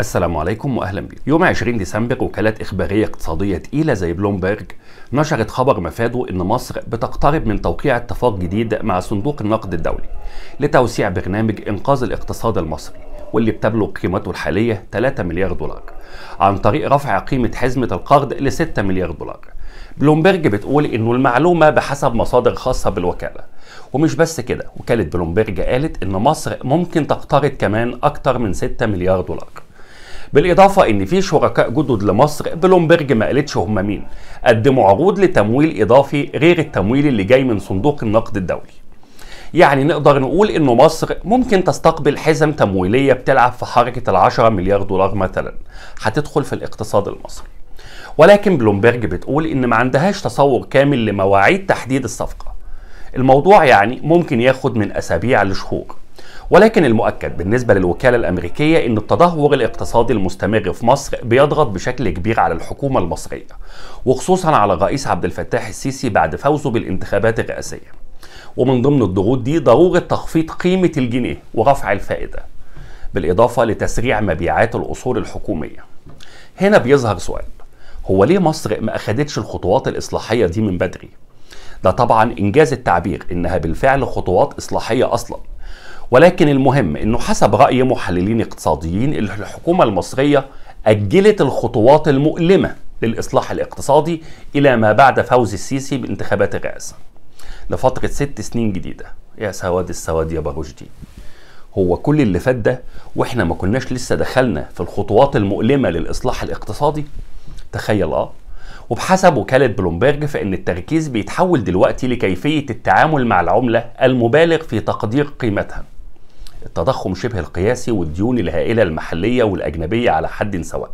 السلام عليكم واهلا بكم. يوم 20 ديسمبر وكالة إخبارية اقتصادية تقيلة زي بلومبرج نشرت خبر مفاده إن مصر بتقترب من توقيع اتفاق جديد مع صندوق النقد الدولي لتوسيع برنامج إنقاذ الاقتصاد المصري واللي بتبلغ قيمته الحالية 3 مليار دولار عن طريق رفع قيمة حزمة القرض ل 6 مليار دولار. بلومبرج بتقول إنه المعلومة بحسب مصادر خاصة بالوكالة، ومش بس كده، وكالة بلومبرج قالت إن مصر ممكن تقترض كمان أكتر من 6 مليار دولار. بالإضافة إن في شركاء جدد لمصر بلومبرج ما قالتش هم مين قدموا عروض لتمويل إضافي غير التمويل اللي جاي من صندوق النقد الدولي. يعني نقدر نقول إنه مصر ممكن تستقبل حزم تمويلية بتلعب في حركة 10 مليار دولار مثلا هتدخل في الاقتصاد المصري. ولكن بلومبرج بتقول إن ما عندهاش تصور كامل لمواعيد تحديد الصفقة. الموضوع يعني ممكن ياخد من أسابيع لشهور. ولكن المؤكد بالنسبة للوكالة الأمريكية إن التدهور الاقتصادي المستمر في مصر بيضغط بشكل كبير على الحكومة المصرية، وخصوصا على الرئيس عبد الفتاح السيسي بعد فوزه بالانتخابات الرئاسية. ومن ضمن الضغوط دي ضرورة تخفيض قيمة الجنيه ورفع الفائدة، بالإضافة لتسريع مبيعات الأصول الحكومية. هنا بيظهر سؤال، هو ليه مصر ما أخدتش الخطوات الإصلاحية دي من بدري؟ ده طبعا إنجاز التعبير إنها بالفعل خطوات إصلاحية أصلا، ولكن المهم إنه حسب رأي محللين اقتصاديين الحكومة المصرية أجلت الخطوات المؤلمة للإصلاح الاقتصادي إلى ما بعد فوز السيسي بانتخابات الرئاسة لفترة 6 سنين جديدة. يا سواد السواد يا باروجدي، هو كل اللي فات ده واحنا ما كناش لسه دخلنا في الخطوات المؤلمة للإصلاح الاقتصادي؟ تخيل. وبحسب وكالة بلومبرج فإن التركيز بيتحول دلوقتي لكيفية التعامل مع العملة المبالغ في تقدير قيمتها، التضخم شبه القياسي والديون الهائلة المحلية والأجنبية على حد سواء.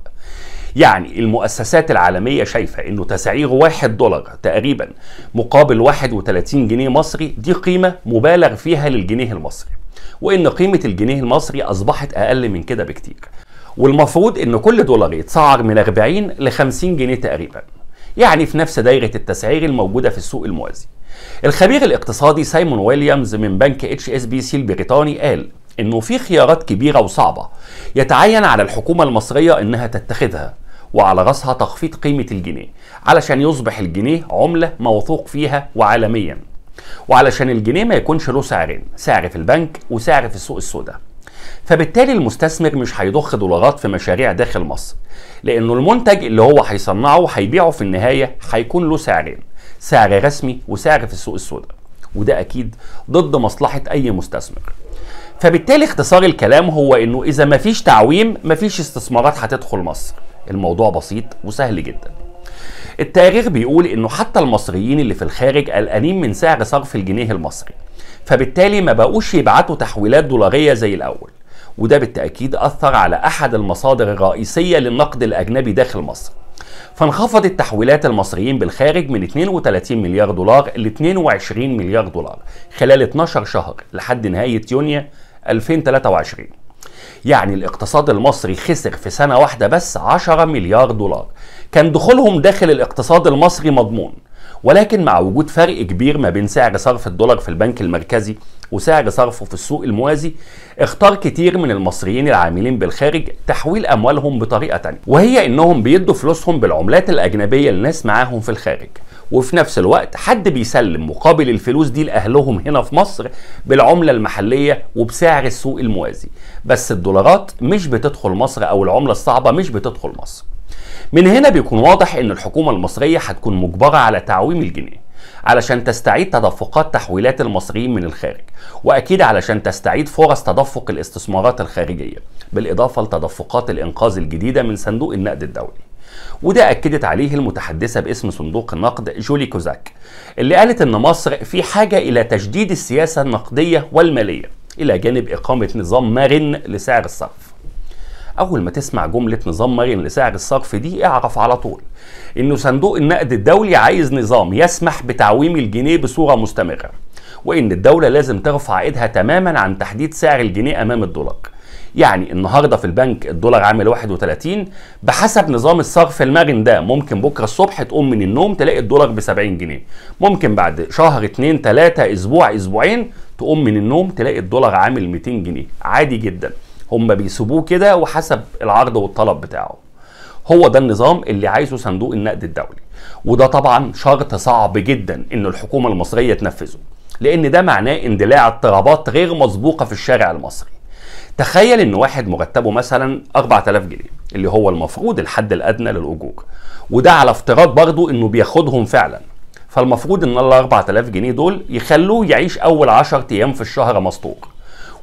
يعني المؤسسات العالمية شايفة إنه تسعير $1 تقريبا مقابل 31 جنيه مصري دي قيمة مبالغ فيها للجنيه المصري، وإن قيمة الجنيه المصري أصبحت أقل من كده بكتير، والمفروض إن كل $1 يتسعر من 40 ل 50 جنيه تقريبا، يعني في نفس دايرة التسعير الموجودة في السوق الموازي. الخبير الاقتصادي سايمون ويليامز من بنك HSBC البريطاني قال إنه في خيارات كبيرة وصعبة يتعين على الحكومة المصرية إنها تتخذها، وعلى رأسها تخفيض قيمة الجنيه علشان يصبح الجنيه عملة موثوق فيها وعالميا، وعلشان الجنيه ما يكونش له سعرين، سعر في البنك وسعر في السوق السوداء. فبالتالي المستثمر مش هيضخ $1 في مشاريع داخل مصر، لأنه المنتج اللي هو هيصنعه وهيبيعه في النهاية هيكون له سعرين، سعر رسمي وسعر في السوق السوداء، وده أكيد ضد مصلحة أي مستثمر. فبالتالي اختصار الكلام هو إنه إذا مفيش تعويم مفيش استثمارات هتدخل مصر. الموضوع بسيط وسهل جدا. التقرير بيقول إنه حتى المصريين اللي في الخارج قلقانين من سعر صرف الجنيه المصري، فبالتالي ما بقوش يبعتوا تحويلات $1 زي الأول، وده بالتأكيد أثر على أحد المصادر الرئيسية للنقد الأجنبي داخل مصر، فانخفضت تحويلات المصريين بالخارج من 32 مليار دولار ل 22 مليار دولار خلال 12 شهر لحد نهاية يونيو 2023. يعني الاقتصاد المصري خسر في سنة واحدة بس 10 مليار دولار كان دخولهم داخل الاقتصاد المصري مضمون، ولكن مع وجود فرق كبير ما بين سعر صرف $1 في البنك المركزي وسعر صرفه في السوق الموازي، اختار كتير من المصريين العاملين بالخارج تحويل أموالهم بطريقة تانية، وهي إنهم بيدوا فلوسهم بالعملات الأجنبية لناس معاهم في الخارج، وفي نفس الوقت حد بيسلم مقابل الفلوس دي لأهلهم هنا في مصر بالعملة المحلية وبسعر السوق الموازي، بس $1 مش بتدخل مصر أو العملة الصعبة مش بتدخل مصر. من هنا بيكون واضح إن الحكومة المصرية هتكون مجبرة على تعويم الجنيه علشان تستعيد تدفقات تحويلات المصريين من الخارج، وأكيد علشان تستعيد فرص تدفق الاستثمارات الخارجية، بالإضافة لتدفقات الإنقاذ الجديدة من صندوق النقد الدولي. وده أكدت عليه المتحدثة باسم صندوق النقد جولي كوزاك، اللي قالت إن مصر في حاجة إلى تجديد السياسة النقدية والمالية إلى جانب إقامة نظام مرن لسعر الصرف. أول ما تسمع جملة نظام مرن لسعر الصرف دي اعرف على طول إنه صندوق النقد الدولي عايز نظام يسمح بتعويم الجنيه بصورة مستمرة، وإن الدولة لازم ترفع إيدها تماما عن تحديد سعر الجنيه أمام $1. يعني النهاردة في البنك $1 عامل 31 بحسب نظام الصرف المرن ده، ممكن بكرة الصبح تقوم من النوم تلاقي $1 ب70 جنيه، ممكن بعد شهر 2 3 أسبوع أسبوعين تقوم من النوم تلاقي $1 عامل 200 جنيه عادي جدا، هم بيسيبوه كده وحسب العرض والطلب بتاعه. هو ده النظام اللي عايزه صندوق النقد الدولي، وده طبعا شرط صعب جدا ان الحكومة المصرية تنفذه، لان ده معناه اندلاع اضطرابات غير مسبوقة في الشارع المصري. تخيل ان واحد مرتبه مثلا 4000 جنيه اللي هو المفروض الحد الادنى للاجور، وده على افتراض برضو انه بياخدهم فعلا، فالمفروض ان ال 4000 جنيه دول يخلوه يعيش اول 10 ايام في الشهر مسطور،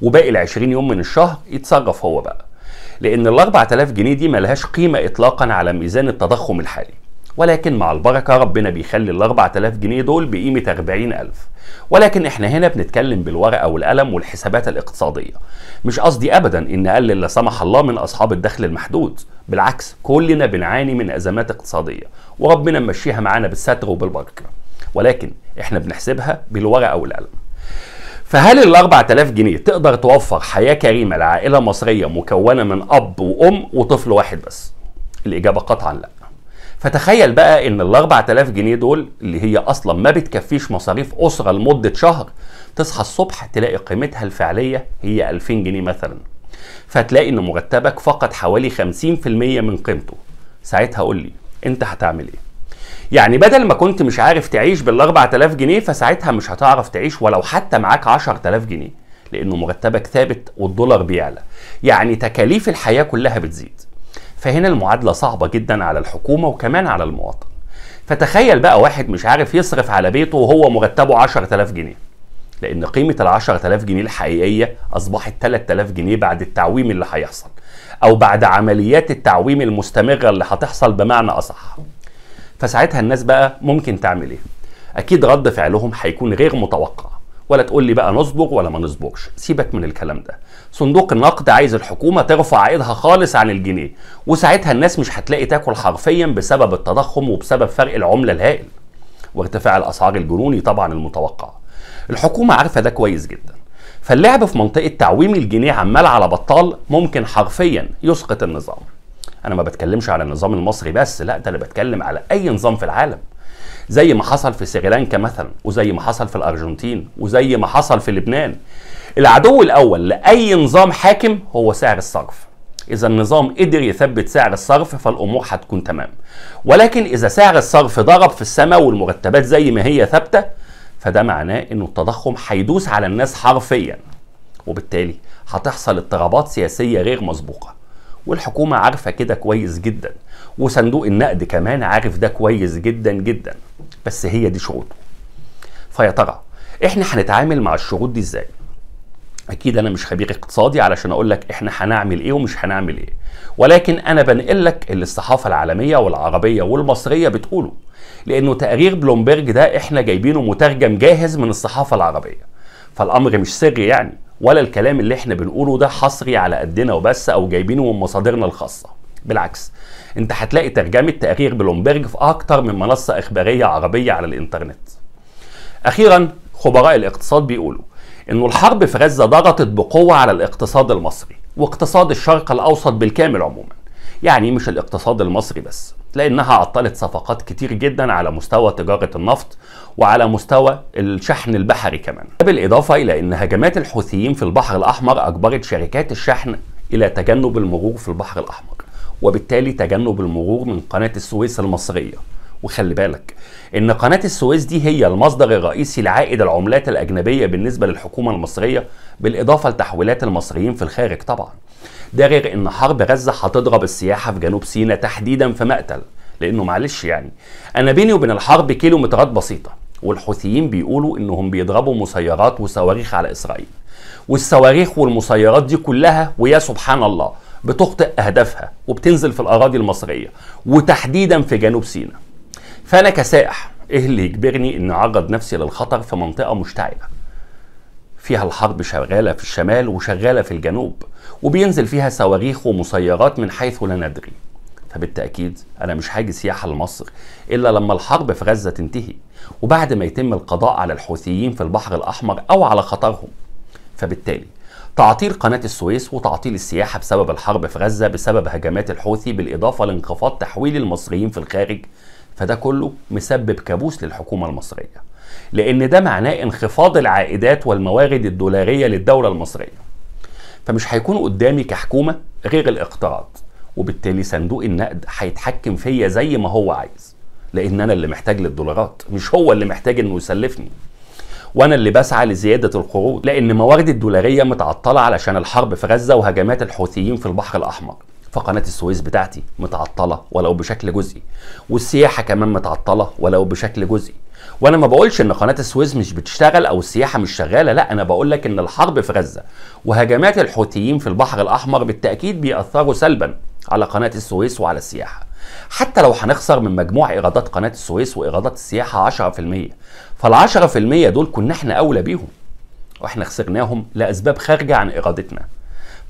وباقي ال 20 يوم من الشهر يتصرف هو بقى، لان ال 4000 جنيه دي ملهاش قيمه اطلاقا على ميزان التضخم الحالي. ولكن مع البركه ربنا بيخلي ال 4000 جنيه دول بقيمه 40000. ولكن احنا هنا بنتكلم بالورقه والقلم والحسابات الاقتصاديه. مش قصدي ابدا ان اقلل لا سمح الله من اصحاب الدخل المحدود، بالعكس كلنا بنعاني من ازمات اقتصاديه وربنا ممشيها معانا بالستر وبالبركه، ولكن احنا بنحسبها بالورقه والقلم. فهل ال 4000 جنيه تقدر توفر حياه كريمه لعائله مصريه مكونه من اب وام وطفل واحد بس؟ الاجابه قطعا لا. فتخيل بقى ان ال 4000 جنيه دول اللي هي اصلا ما بتكفيش مصاريف اسره لمده شهر، تصحى الصبح تلاقي قيمتها الفعليه هي 2000 جنيه مثلا، فتلاقي ان مرتبك فقد حوالي 50% من قيمته. ساعتها قول لي انت هتعمل ايه؟ يعني بدل ما كنت مش عارف تعيش بال 4000 جنيه فساعتها مش هتعرف تعيش ولو حتى معاك 10000 جنيه، لانه مرتبك ثابت والدولار بيعلى، يعني تكاليف الحياه كلها بتزيد. فهنا المعادلة صعبة جدا على الحكومة وكمان على المواطن. فتخيل بقى واحد مش عارف يصرف على بيته وهو مرتبه 10000 جنيه، لأن قيمة ال 10000 جنيه الحقيقية أصبحت 3000 جنيه بعد التعويم اللي هيحصل، أو بعد عمليات التعويم المستمرة اللي هتحصل بمعنى أصح. فساعتها الناس بقى ممكن تعمل إيه؟ أكيد رد فعلهم هيكون غير متوقع، ولا تقول لي بقى نصبر ولا ما نصبرش، سيبك من الكلام ده. صندوق النقد عايز الحكومة ترفع عائدها خالص عن الجنيه، وساعتها الناس مش هتلاقي تاكل حرفيا بسبب التضخم وبسبب فرق العملة الهائل وارتفاع الأسعار الجنوني طبعا المتوقع. الحكومة عارفة ده كويس جدا، فاللعب في منطقة تعويم الجنيه عمال على بطال ممكن حرفيا يسقط النظام. أنا ما بتكلمش على النظام المصري بس، لا ده أنا بتكلم على أي نظام في العالم، زي ما حصل في سريلانكا مثلا، وزي ما حصل في الأرجنتين، وزي ما حصل في لبنان. العدو الأول لأي نظام حاكم هو سعر الصرف. إذا النظام قدر يثبت سعر الصرف فالأمور هتكون تمام، ولكن إذا سعر الصرف ضرب في السماء والمرتبات زي ما هي ثابتة، فده معناه إنه التضخم هيدوس على الناس حرفيا، وبالتالي هتحصل اضطرابات سياسية غير مسبوقة. والحكومة عارفة كده كويس جدا، وصندوق النقد كمان عارف ده كويس جدا جدا، بس هي دي شروطه. فيا ترى احنا هنتعامل مع الشروط دي ازاي؟ اكيد انا مش خبير اقتصادي علشان اقول لك احنا هنعمل ايه ومش هنعمل ايه، ولكن انا بنقل لك اللي الصحافه العالميه والعربيه والمصريه بتقوله، لانه تقرير بلومبرج ده احنا جايبينه مترجم جاهز من الصحافه العربيه، فالامر مش سري يعني، ولا الكلام اللي احنا بنقوله ده حصري على قدنا وبس او جايبينه من مصادرنا الخاصه. بالعكس انت هتلاقي ترجمة تقرير بلومبرج في اكتر من منصة اخبارية عربية على الانترنت. اخيرا خبراء الاقتصاد بيقولوا انه الحرب في غزة ضغطت بقوة على الاقتصاد المصري واقتصاد الشرق الاوسط بالكامل عموما، يعني مش الاقتصاد المصري بس، لانها عطلت صفقات كتير جدا على مستوى تجارة النفط وعلى مستوى الشحن البحري كمان، بالاضافة الى ان هجمات الحوثيين في البحر الاحمر اجبرت شركات الشحن الى تجنب المرور في البحر الاحمر، وبالتالي تجنب المرور من قناة السويس المصرية. وخلي بالك ان قناة السويس دي هي المصدر الرئيسي لعائد العملات الأجنبية بالنسبة للحكومة المصرية، بالإضافة لتحويلات المصريين في الخارج طبعا. ده غير ان حرب غزة هتضرب السياحة في جنوب سيناء تحديدا في مقتل، لانه معلش يعني انا بيني وبين الحرب كيلومترات بسيطة، والحوثيين بيقولوا انهم بيضربوا مسيرات وصواريخ على اسرائيل، والصواريخ والمسيرات دي كلها ويا سبحان الله بتخطئ أهدافها وبتنزل في الأراضي المصرية وتحديدا في جنوب سيناء. فأنا كسائح إيه اللي يجبرني إني أعرض نفسي للخطر في منطقة مشتعلة فيها الحرب شغالة في الشمال وشغالة في الجنوب وبينزل فيها صواريخ ومسيرات من حيث لا ندري؟ فبالتأكيد أنا مش هاجي سياحة لمصر إلا لما الحرب في غزة تنتهي، وبعد ما يتم القضاء على الحوثيين في البحر الأحمر أو على خطرهم. فبالتالي تعطيل قناة السويس وتعطيل السياحة بسبب الحرب في غزة بسبب هجمات الحوثي، بالإضافة لانخفاض تحويل المصريين في الخارج، فده كله مسبب كابوس للحكومة المصرية، لأن ده معناه انخفاض العائدات والموارد الدولارية للدولة المصرية. فمش هيكون قدامي كحكومة غير الاقتراض، وبالتالي صندوق النقد هيتحكم فيا زي ما هو عايز، لان انا اللي محتاج للدولارات، مش هو اللي محتاج انه يسلفني، وانا اللي بسعى لزيادة القروض، لان مواردي الدولارية متعطلة علشان الحرب في غزة وهجمات الحوثيين في البحر الاحمر، فقناة السويس بتاعتي متعطلة ولو بشكل جزئي، والسياحة كمان متعطلة ولو بشكل جزئي. وانا ما بقولش ان قناة السويس مش بتشتغل او السياحة مش شغالة، لا، انا بقول لك ان الحرب في غزة وهجمات الحوثيين في البحر الاحمر بالتأكيد بيأثروا سلبا على قناة السويس وعلى السياحة. حتى لو هنخسر من مجموع ايرادات قناة السويس وايرادات السياحة 10%، فال10% دول كنا احنا اولى بيهم، واحنا خسرناهم لاسباب خارجة عن ارادتنا.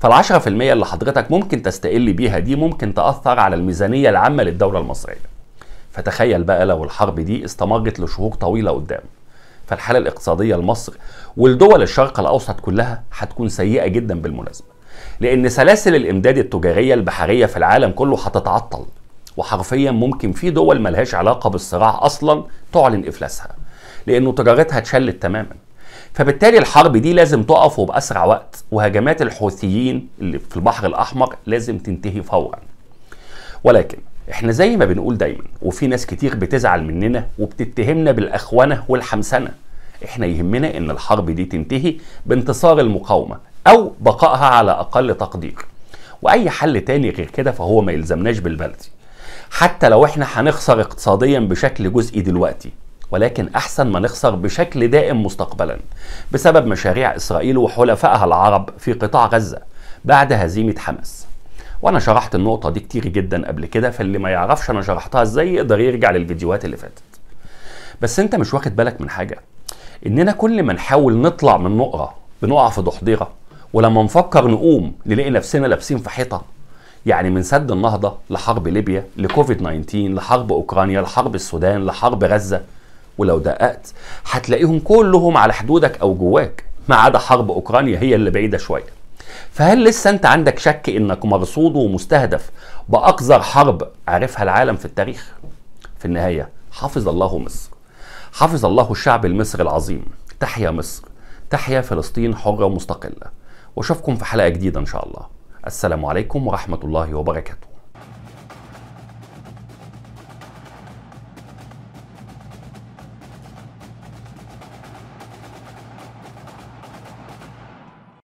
فال10% اللي حضرتك ممكن تستقل بيها دي ممكن تأثر على الميزانية العامة للدولة المصرية. فتخيل بقى لو الحرب دي استمرت لشهور طويلة قدام، فالحالة الاقتصادية لمصر والدول الشرق الأوسط كلها هتكون سيئة جدا بالمناسبة، لأن سلاسل الإمداد التجارية البحرية في العالم كله هتتعطل، وحرفيا ممكن في دول ملهاش علاقة بالصراع أصلا تعلن إفلاسها، لأنه تجارتها اتشلت تماما. فبالتالي الحرب دي لازم تقف وبأسرع وقت، وهجمات الحوثيين اللي في البحر الأحمر لازم تنتهي فورا. ولكن احنا زي ما بنقول دايما، وفي ناس كتير بتزعل مننا وبتتهمنا بالأخونة والحمسنة، احنا يهمنا ان الحرب دي تنتهي بانتصار المقاومة او بقائها على اقل تقدير، واي حل تاني غير كده فهو ما يلزمناش بالبلدي، حتى لو احنا هنخسر اقتصاديا بشكل جزئي دلوقتي، ولكن احسن ما نخسر بشكل دائم مستقبلا بسبب مشاريع اسرائيل وحلفائها العرب في قطاع غزة بعد هزيمة حماس. وانا شرحت النقطة دي كتير جدا قبل كده، فاللي ما يعرفش انا شرحتها ازاي يقدر يرجع للفيديوهات اللي فاتت. بس انت مش واخد بالك من حاجة، اننا كل ما نحاول نطلع من نقرة بنقع في ضحضيرة، ولما نفكر نقوم نلاقي نفسنا لابسين في حيطة. يعني من سد النهضة لحرب ليبيا لكوفيد 19 لحرب اوكرانيا لحرب السودان لحرب غزة، ولو دققت هتلاقيهم كلهم على حدودك او جواك، ما عدا حرب اوكرانيا هي اللي بعيدة شوية. فهل لسه انت عندك شك انك مرصود ومستهدف باقذر حرب عرفها العالم في التاريخ؟ في النهاية، حفظ الله مصر، حفظ الله الشعب المصري العظيم، تحيا مصر، تحيا فلسطين حرة ومستقلة، واشوفكم في حلقة جديدة ان شاء الله. السلام عليكم ورحمة الله وبركاته.